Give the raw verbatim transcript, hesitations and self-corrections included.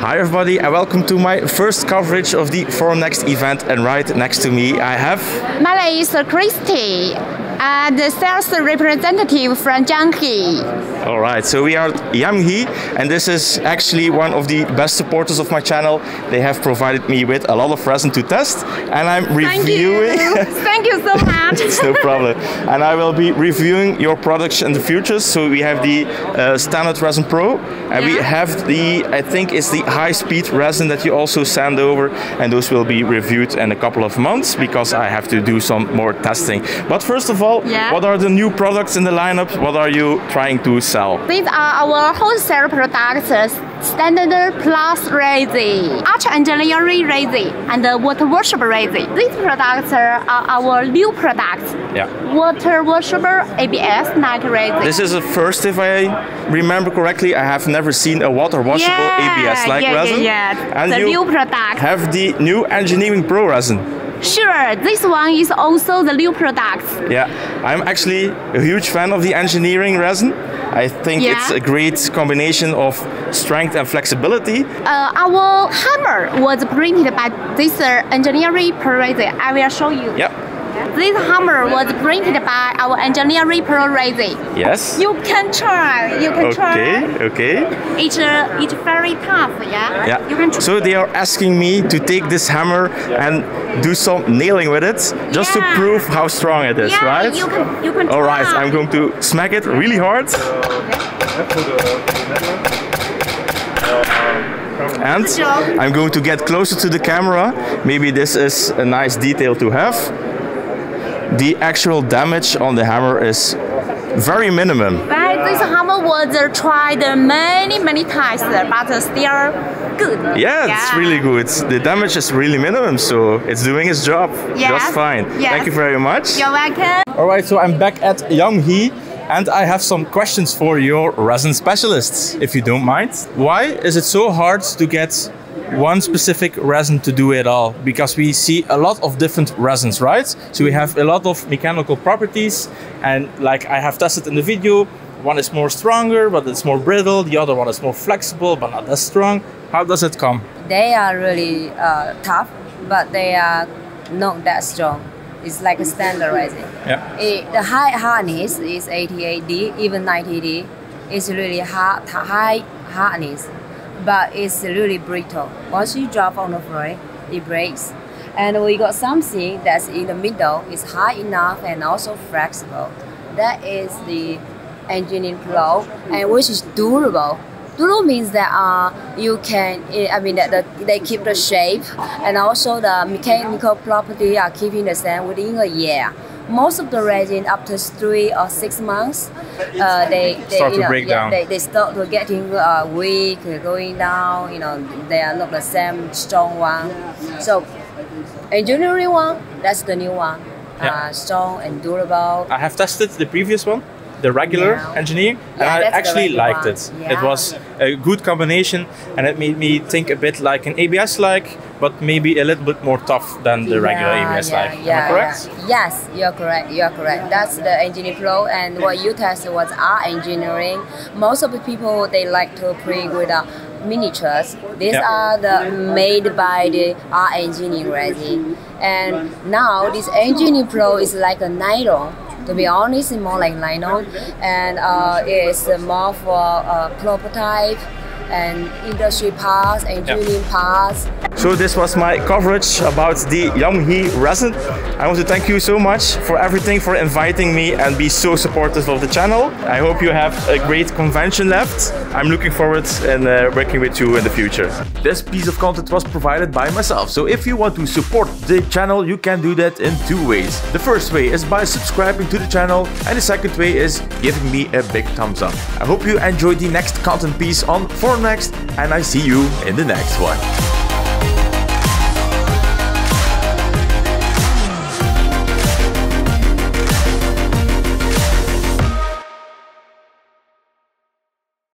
Hi everybody, and welcome to my first coverage of the Formnext event, and right next to me I have... Malay is Christy, uh, the sales representative from Jamghe. Alright, so we are Jamghe, and this is actually one of the best supporters of my channel. They have provided me with a lot of resin to test, and I'm reviewing... Thank you, Thank you so much! It's no problem. And I will be reviewing your products in the future. So we have the uh, standard resin pro, and yeah. we have the, I think it's the high-speed resin that you also send over, and those will be reviewed in a couple of months because I have to do some more testing. But first of all, yeah. what are the new products in the lineup? What are you trying to sell? These are our wholesale products, standard plus resin, arch engineering resin, and the water worship resin. These products are our new products. Yeah. Water washable A B S night resin. This is the first, if I remember correctly, I have never seen a water washable yeah. A B S like yeah, resin. Yeah, yeah. And the you new product. Have the new Engineering PRO resin. Sure, this one is also the new product. Yeah, I'm actually a huge fan of the engineering resin. I think yeah. it's a great combination of strength and flexibility. Uh, our hammer was printed by this uh, engineering PRO resin. I will show you. Yeah. This hammer was printed by our engineering PRO resin. Yes. You can try. You can okay, try. Okay. Okay. It's uh, it's very tough. Yeah. Yeah. You can try. So they are asking me to take this hammer and do some nailing with it, just yeah. to prove how strong it is, yeah, right? You can. You can. All right. Try. I'm going to smack it really hard. Okay. And I'm going to get closer to the camera. Maybe this is a nice detail to have. The actual damage on the hammer is very minimum. Right, this hammer was tried many, many times, but still good. Yeah, yeah, it's really good. The damage is really minimum, so it's doing its job yes. just fine. Yes. Thank you very much. You're welcome. All right, so I'm back at Jamghe, and I have some questions for your resin specialists, if you don't mind. Why is it so hard to get one specific resin to do it all? Because we see a lot of different resins, right? So we have a lot of mechanical properties, and like I have tested in the video, one is more stronger but it's more brittle, the other one is more flexible but not as strong. How does it come? They are really uh, tough, but they are not that strong. It's like a standard resin. Yeah. It, the high hardness is eighty-eight D, even ninety D. It's really hard, high hardness, but it's really brittle. Once you drop on the floor, it breaks. And we got something that's in the middle, it's high enough and also flexible. That is the Engineering PRO, and which is durable. Durable means that uh, you can, I mean, that the, they keep the shape, and also the mechanical property are keeping the same within a year. Most of the resin, after three or six months, uh, they they start you know, to break yeah, down. They, they start to getting uh, weak, going down. You know, they are not the same strong one. So, engineering one, that's the new one, yeah. uh, strong and durable. I have tested the previous one, the regular yeah. engineering, and yeah, I actually liked one. it. Yeah. It was a good combination, and it made me think a bit like an A B S like, but maybe a little bit more tough than the regular yeah, A B S yeah, life. Yeah, am I correct? Yeah. Yes, you're correct, you're correct. That's the Engineering PRO, and what you tested was our engineering. Most of the people, they like to print with uh, miniatures. These yeah. are the made by the our engineering resin. And now this Engineering PRO is like a nylon. To be honest, it's more like nylon, and uh, it's more for uh, prototype and industry parts, engineering yeah. parts. So this was my coverage about the Jamghe resin. I want to thank you so much for everything, for inviting me and be so supportive of the channel. I hope you have a great convention left. I'm looking forward and uh, working with you in the future. This piece of content was provided by myself, so if you want to support the channel, you can do that in two ways. The first way is by subscribing to the channel, and the second way is giving me a big thumbs up. I hope you enjoy the next content piece on Formnext, and I see you in the next one.